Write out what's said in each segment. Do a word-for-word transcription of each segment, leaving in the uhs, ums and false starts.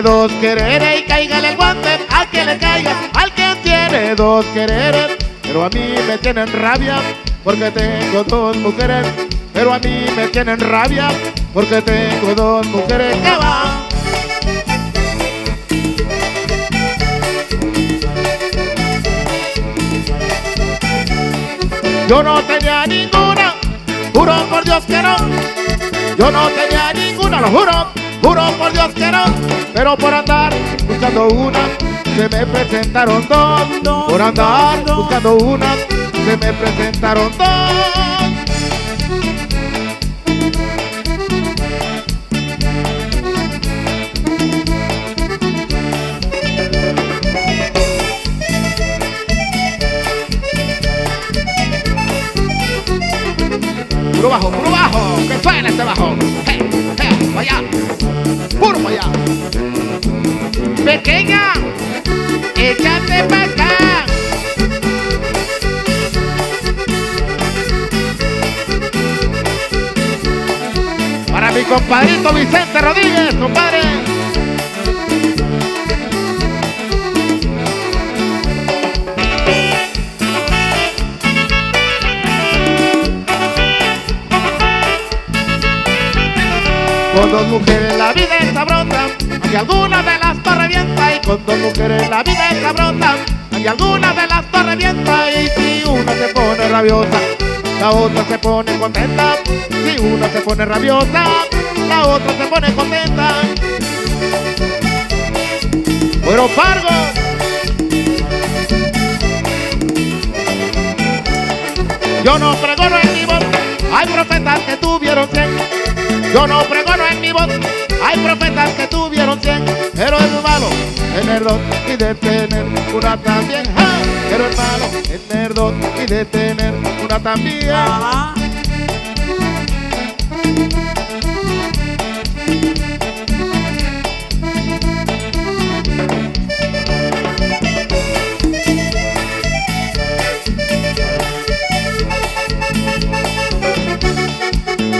tiene dos quereres y cáigale el guante al que le caiga, al que tiene dos quereres. Pero a mí me tienen rabia porque tengo dos mujeres, pero a mí me tienen rabia porque tengo dos mujeres. ¡Que va! Yo no tenía ninguna, juro por Dios que no. Yo no tenía ninguna, lo juro, juro por Dios que no. Pero por andar buscando una, se me presentaron dos. Por andar buscando una, se me presentaron dos. Puro bajo, puro bajo, que suene este bajo. Hey, hey, vaya, puro vaya. Pequeña, échate para acá. Para mi compadrito Vicente Rodríguez, compadre. Con dos mujeres la vida es sabrosa, hay alguna de las torres revienta. Y con dos mujeres la vida es sabrosa, hay alguna de las torres revienta. Y si una se pone rabiosa, la otra se pone contenta. Si una se pone rabiosa, la otra se pone contenta. Pero Fargo. Yo no pregono en mi voz, hay profetas que tuvieron cien. Yo no pregono en mi voz, hay profetas que tuvieron cien. Pero es malo tener dos y de tener una también. Pero es malo tener dos y de tener una también.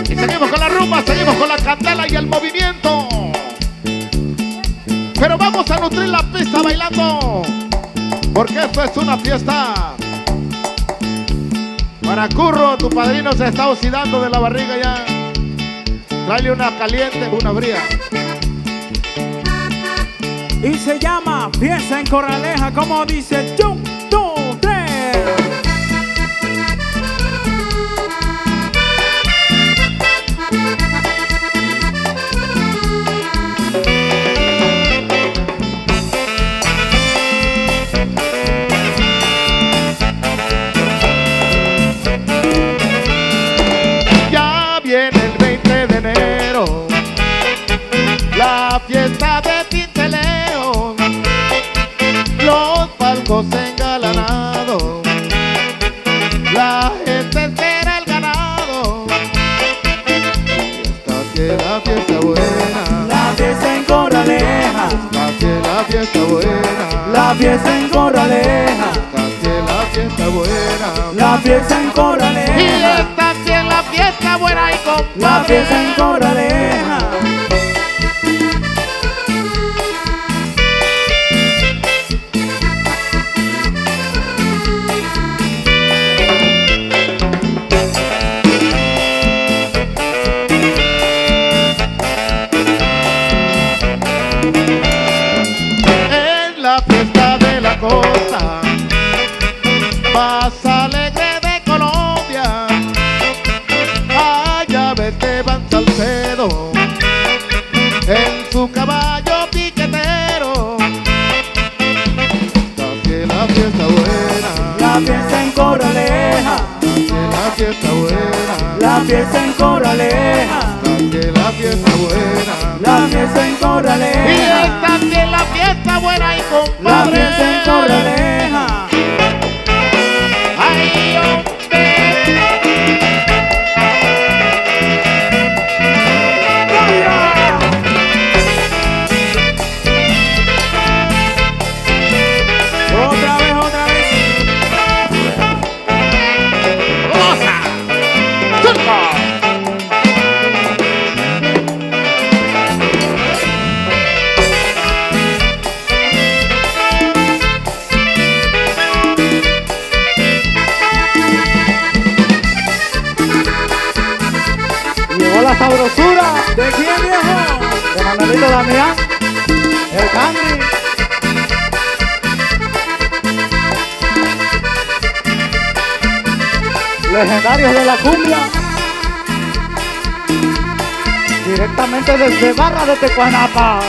Y seguimos con la rumba, seguimos con la candela y el movimiento. Pero vamos a nutrir la pista bailando, porque esto es una fiesta. Para Curro, tu padrino se está oxidando de la barriga ya. Tráele una caliente, una fría. Y se llama Fiesta en Corraleja, como dice Chuck. La fiesta de Tinteleo, los palcos engalanados, la gente espera el ganado. Fiesta que la fiesta buena, la fiesta en Corraleja, la que la fiesta buena, la fiesta en Corraleja, la que la fiesta buena, la fiesta en Corraleja, y esta que es la fiesta buena y con la fiesta en Corraleja. En su caballo piquetero, la que la fiesta buena, la fiesta en Corraleja, la que la fiesta buena, la fiesta en Corraleja, la que la fiesta buena, la fiesta en Corraleja, y esta que la fiesta buena y compadre, la fiesta en Corraleja. Ay, hombre. la sabrosura. ¿De quién, viejo? De Manuelito Damián, El Candy. Legendarios de la cumbia, directamente desde Barra de Tecuanapa.